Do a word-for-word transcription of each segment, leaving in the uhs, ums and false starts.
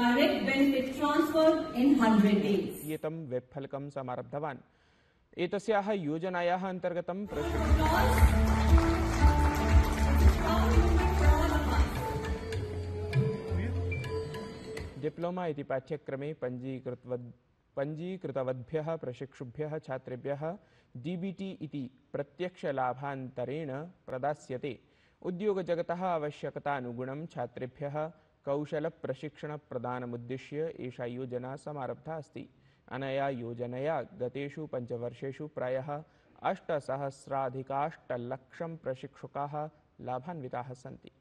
direct benefit transfer in one hundred days. येतम वेपफलकम समारब्धवान् एतस्याः योजनायाः अंतर्गतं diploma इति पाठ्यक्रमे पंजीकृतवद् पंजीकृतवद्भ्यः प्रशिक्षुभ्यः छात्रेभ्यः डीबीटी इति प्रत्यक्षलाभान्तरेण प्रदास्यते। उद्योगजगतः आवश्यकतानुगुणं छात्रेभ्यः कौशलप्रशिक्षणप्रदानमुद्दिश्य एषा योजना समारब्धा अस्ति। अनया योजनया गतेषु पञ्चवर्षेषु प्रायः अष्टसहस्राधिकाष्टलक्षं प्रशिक्षकाः लाभान्विताः सन्ति।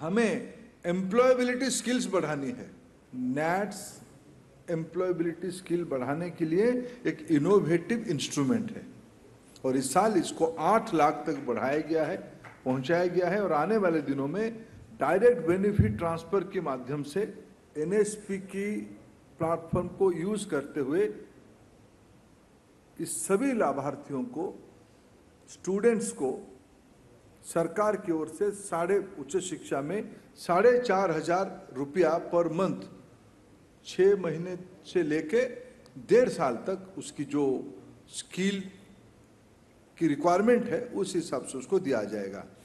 हमें एम्प्लॉयबिलिटी स्किल्स बढ़ानी है। नैट्स एम्प्लॉयबिलिटी स्किल बढ़ाने के लिए एक इनोवेटिव इंस्ट्रूमेंट है और इस साल इसको आठ लाख तक बढ़ाया गया है, पहुंचाया गया है और आने वाले दिनों में डायरेक्ट बेनिफिट ट्रांसफर के माध्यम से एनएसपी की प्लेटफॉर्म को यूज करते हुए इस सभी लाभार्थियों को, स्टूडेंट्स को सरकार की ओर से साढ़े उच्च शिक्षा में साढ़े चार हजार रुपया पर मंथ छः महीने से लेके डेढ़ साल तक उसकी जो स्किल की रिक्वायरमेंट है उस हिसाब से उसको दिया जाएगा।